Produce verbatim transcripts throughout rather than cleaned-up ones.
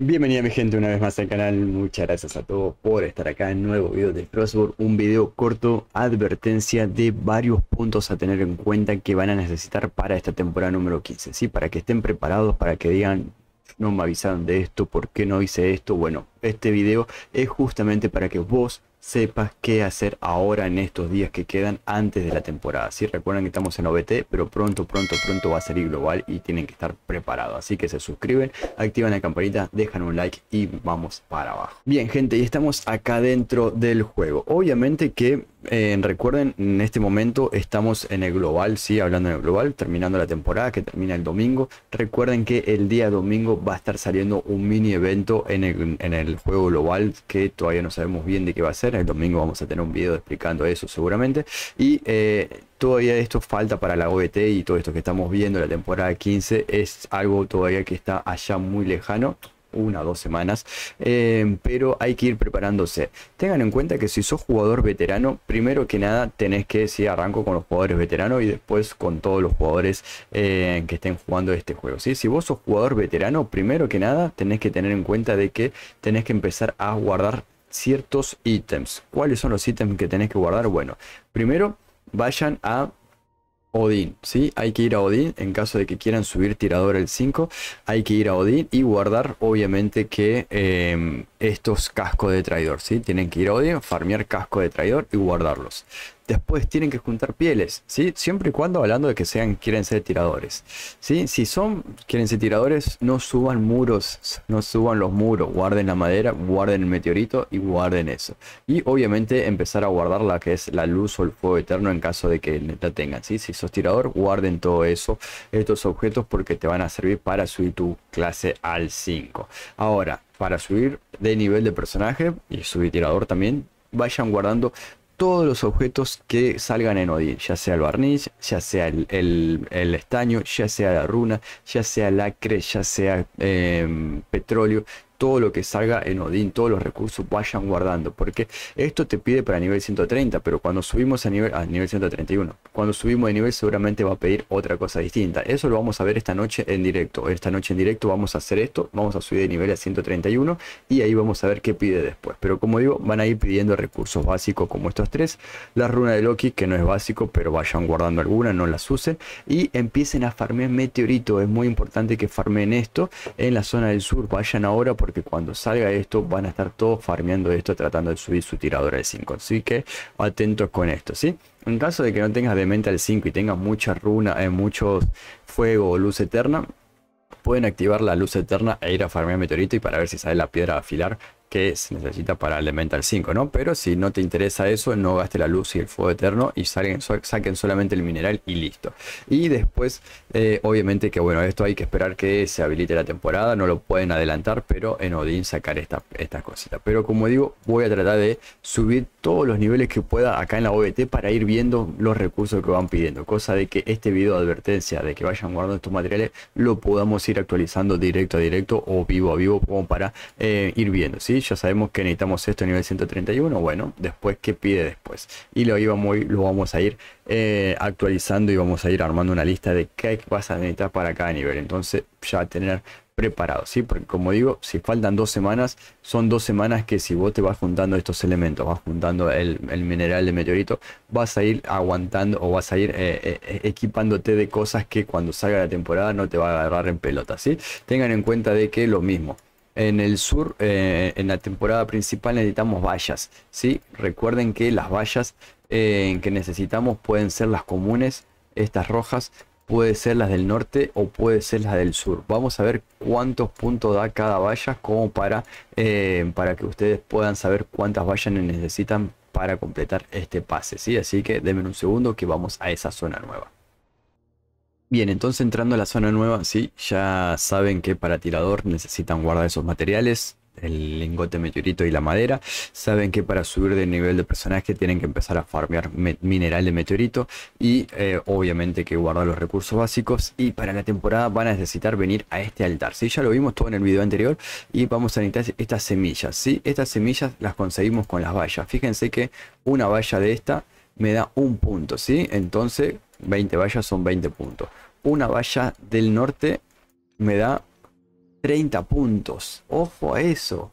Bienvenida mi gente una vez más al canal, muchas gracias a todos por estar acá en un nuevo video de Frostborn, un video corto, advertencia de varios puntos a tener en cuenta que van a necesitar para esta temporada número quince, ¿sí? Para que estén preparados, para que digan, no me avisaron de esto, ¿por qué no hice esto? Bueno, este video es justamente para que vos sepas qué hacer ahora en estos días que quedan antes de la temporada, ¿sí? Recuerden que estamos en O B T, pero pronto, pronto, pronto va a salir global y tienen que estar preparados. Así que se suscriben, activan la campanita, dejan un like y vamos para abajo. Bien gente, y estamos acá dentro del juego. Obviamente que, eh, recuerden, en este momento estamos en el global, ¿sí? Hablando en el global, terminando la temporada que termina el domingo. Recuerden que el día domingo va a estar saliendo un mini evento en el, en el juego global que todavía no sabemos bien de qué va a ser. El domingo vamos a tener un video explicando eso seguramente. Y eh, todavía esto falta para la O B T y todo esto que estamos viendo, la temporada quince, es algo todavía que está allá muy lejano. Una o dos semanas, eh, pero hay que ir preparándose. Tengan en cuenta que si sos jugador veterano, primero que nada tenés que, si sí, arranco con los jugadores veteranos y después con todos los jugadores eh, que estén jugando este juego, ¿sí? Si vos sos jugador veterano, primero que nada tenés que tener en cuenta de que tenés que empezar a guardar ciertos ítems. ¿Cuáles son los ítems que tenés que guardar? Bueno, primero vayan a Odín, ¿sí? Hay que ir a Odín. En caso de que quieran subir tirador el cinco, hay que ir a Odín y guardar obviamente que eh, estos cascos de traidor, ¿sí? Tienen que ir a Odín, farmear casco de traidor y guardarlos. Después tienen que juntar pieles, ¿sí? Siempre y cuando, hablando de que sean, quieren ser tiradores, ¿sí? Si son, quieren ser tiradores, no suban muros, no suban los muros, guarden la madera, guarden el meteorito y guarden eso. Y obviamente empezar a guardar la que es la luz o el fuego eterno en caso de que la tengan, ¿sí? Si sos tirador, guarden todo eso, estos objetos, porque te van a servir para subir tu clase al cinco. Ahora, para subir de nivel de personaje y subir tirador también, vayan guardando todos los objetos que salgan en Odín, ya sea el barniz, ya sea el, el, el estaño, ya sea la runa, ya sea lacre, ya sea eh, petróleo. Todo lo que salga en Odín, todos los recursos vayan guardando, porque esto te pide para nivel ciento treinta, pero cuando subimos a nivel, a nivel ciento treinta y uno, cuando subimos de nivel seguramente va a pedir otra cosa distinta. Eso lo vamos a ver esta noche en directo. Esta noche en directo vamos a hacer esto, vamos a subir de nivel a ciento treinta y uno y ahí vamos a ver qué pide después. Pero como digo, van a ir pidiendo recursos básicos como estos tres, la runa de Loki, que no es básico, pero vayan guardando alguna, no las usen, y empiecen a farmear meteorito. Es muy importante que farmen esto en la zona del sur, vayan ahora por porque cuando salga esto van a estar todos farmeando esto, tratando de subir su tiradora de cinco. Así que atentos con esto, ¿sí? En caso de que no tengas de mente al cinco y tengas mucha runa, eh, mucho fuego o luz eterna, pueden activar la luz eterna e ir a farmear meteorito y para ver si sale la piedra a afilar que se necesita para Elemental cinco, ¿no? Pero si no te interesa eso, no gaste la luz y el fuego eterno y salen, saquen solamente el mineral y listo. Y después, eh, obviamente que bueno, esto hay que esperar que se habilite la temporada, no lo pueden adelantar, pero en Odín sacar estas esta cositas. Pero como digo, voy a tratar de subir todos los niveles que pueda acá en la O B T para ir viendo los recursos que van pidiendo, cosa de que este video de advertencia de que vayan guardando estos materiales lo podamos ir actualizando directo a directo o vivo a vivo como para eh, ir viendo, ¿sí? Ya sabemos que necesitamos esto a nivel ciento treinta y uno. Bueno, después, ¿qué pide después? Y lo, iba muy, lo vamos a ir eh, actualizando y vamos a ir armando una lista de qué vas a necesitar para cada nivel. Entonces ya tener preparado, ¿sí? Porque como digo, si faltan dos semanas, son dos semanas que si vos te vas juntando estos elementos, vas juntando el, el mineral de meteorito, vas a ir aguantando o vas a ir eh, eh, equipándote de cosas que cuando salga la temporada no te va a agarrar en pelota, ¿sí? Tengan en cuenta de que lo mismo. En el sur, eh, en la temporada principal necesitamos vallas, ¿sí? Recuerden que las vallas eh, que necesitamos pueden ser las comunes, estas rojas, puede ser las del norte o puede ser las del sur. Vamos a ver cuántos puntos da cada valla como para, eh, para que ustedes puedan saber cuántas vallas necesitan para completar este pase, ¿sí? Así que denme un segundo que vamos a esa zona nueva. Bien, entonces entrando a la zona nueva, sí, ya saben que para tirador necesitan guardar esos materiales, el lingote meteorito y la madera. Saben que para subir de nivel de personaje tienen que empezar a farmear mineral de meteorito y eh, obviamente que guardar los recursos básicos. Y para la temporada van a necesitar venir a este altar, ¿sí? Ya lo vimos todo en el video anterior y vamos a necesitar estas semillas, ¿sí? Estas semillas las conseguimos con las vallas. Fíjense que una valla de esta me da un punto, ¿sí? Entonces veinte vallas son veinte puntos. Una valla del norte me da treinta puntos. Ojo a eso.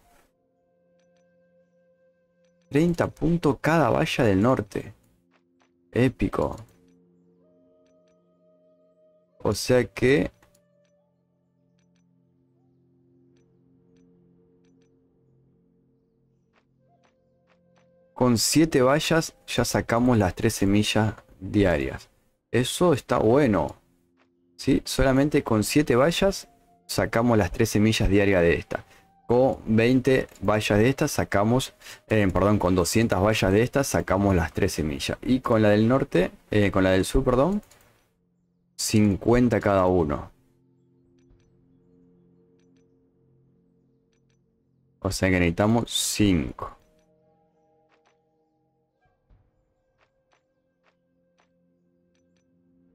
treinta puntos cada valla del norte. Épico. O sea que... con siete vallas ya sacamos las tres semillas diarias. Eso está bueno. ¿Sí? Solamente con siete vallas sacamos las tres semillas diarias de esta. Con veinte vallas de estas sacamos, eh, perdón, con doscientas vallas de estas sacamos las tres semillas. Y con la del norte, eh, con la del sur, perdón, cincuenta cada uno. O sea que necesitamos cinco.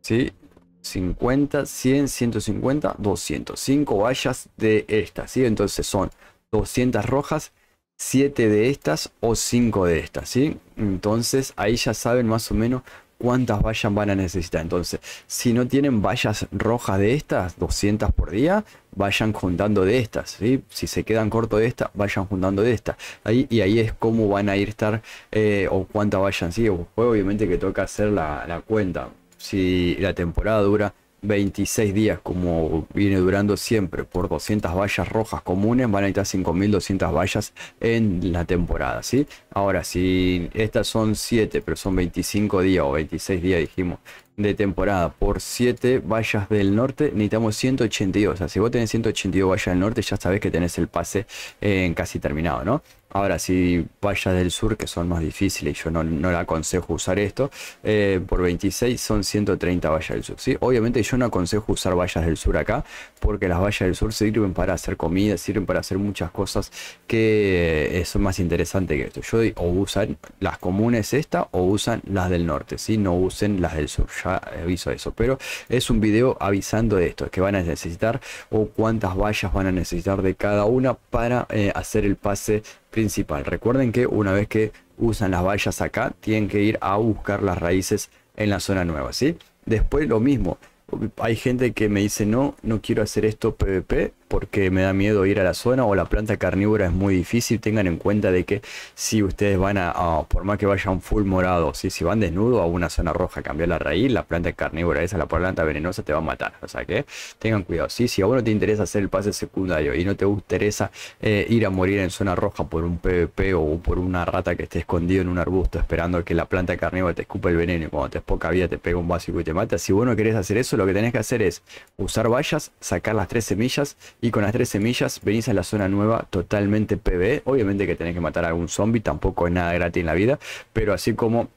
¿Sí? cincuenta, cien, ciento cincuenta, doscientos. cinco vallas de estas, ¿sí? Entonces son doscientas rojas, siete de estas o cinco de estas, ¿sí? Entonces ahí ya saben más o menos cuántas vallas van a necesitar. Entonces, si no tienen vallas rojas de estas, doscientas por día, vayan juntando de estas, ¿sí? Si se quedan cortos de esta, vayan juntando de esta. Ahí, y ahí es cómo van a ir estar, eh, o cuántas vayan, ¿sí? Obviamente que toca hacer la, la cuenta. Si la temporada dura veintiséis días, como viene durando siempre, por doscientas vallas rojas comunes, van a necesitar cinco mil doscientas vallas en la temporada, ¿sí? Ahora, si estas son siete, pero son veinticinco días o veintiséis días, dijimos, de temporada, por siete vallas del norte, necesitamos ciento ochenta y dos. O sea, si vos tenés ciento ochenta y dos vallas del norte, ya sabés que tenés el pase en eh, casi terminado, ¿no? Ahora, si vallas del sur, que son más difíciles, yo no, no le aconsejo usar esto, eh, por veintiséis son ciento treinta vallas del sur, ¿sí? Obviamente yo no aconsejo usar vallas del sur acá, porque las vallas del sur sirven para hacer comida, sirven para hacer muchas cosas que eh, son más interesantes que esto. Yo digo, o usan las comunes esta, o usan las del norte, ¿sí? No usen las del sur, ya aviso eso, pero es un video avisando de esto, que van a necesitar o cuántas vallas van a necesitar de cada una para eh, hacer el pase principal. Recuerden que una vez que usan las vallas acá, tienen que ir a buscar las raíces en la zona nueva, ¿sí? Después lo mismo, hay gente que me dice no, no quiero hacer esto PvP porque me da miedo ir a la zona o la planta carnívora es muy difícil. Tengan en cuenta de que si ustedes van a, a por más que vayan full morado, ¿sí? Si van desnudo a una zona roja, cambiar la raíz, la planta carnívora esa, la planta venenosa te va a matar, o sea que tengan cuidado, ¿sí? Si a vos no te interesa hacer el pase secundario y no te interesa eh, ir a morir en zona roja por un PvP o por una rata que esté escondido en un arbusto esperando que la planta carnívora te escupe el veneno y cuando te es poca vida te pega un básico y te mata, si vos no querés hacer eso, lo que tenés que hacer es usar vallas, sacar las tres semillas y con las tres semillas venís a la zona nueva totalmente PvE. Obviamente que tenés que matar a algún zombie, tampoco es nada gratis en la vida, pero así como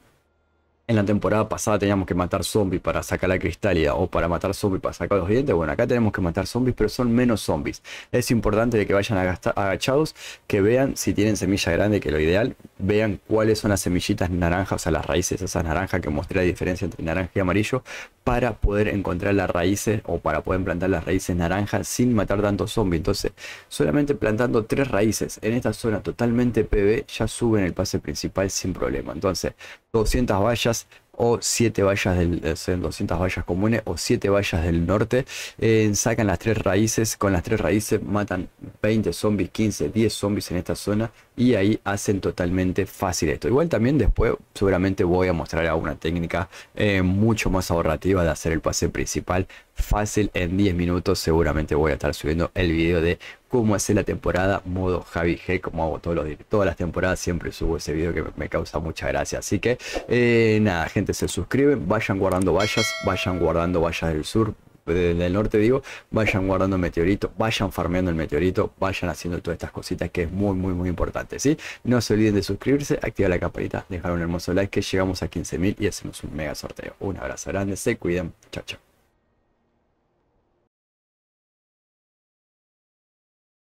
en la temporada pasada teníamos que matar zombies para sacar la cristalidad o para matar zombies para sacar los dientes, bueno, acá tenemos que matar zombies, pero son menos zombies. Es importante de que vayan agachados, que vean si tienen semilla grande, que lo ideal, vean cuáles son las semillitas naranjas, o sea, las raíces, esas naranjas que mostré la diferencia entre naranja y amarillo, para poder encontrar las raíces o para poder plantar las raíces naranjas sin matar tantos zombies. Entonces, solamente plantando tres raíces en esta zona totalmente PvE ya suben el pase principal sin problema. Entonces, doscientas vallas o siete vallas del, doscientas vallas comunes o siete vallas del norte, eh, sacan las tres raíces, con las tres raíces matan veinte zombies, quince, diez zombies en esta zona y ahí hacen totalmente fácil esto. Igual también después seguramente voy a mostrar alguna técnica eh, mucho más ahorrativa de hacer el pase principal fácil en diez minutos. Seguramente voy a estar subiendo el video de cómo hacer la temporada modo Javi G, como hago todos los, todas las temporadas, siempre subo ese video que me causa mucha gracia. Así que eh, nada gente, se suscriben, vayan guardando vallas, vayan guardando vallas del sur, del norte digo, vayan guardando el meteorito, vayan farmeando el meteorito, vayan haciendo todas estas cositas que es muy muy muy importante, ¿sí? No se olviden de suscribirse, activar la campanita, dejar un hermoso like que llegamos a quince mil y hacemos un mega sorteo. Un abrazo grande, se cuidan, chao chao.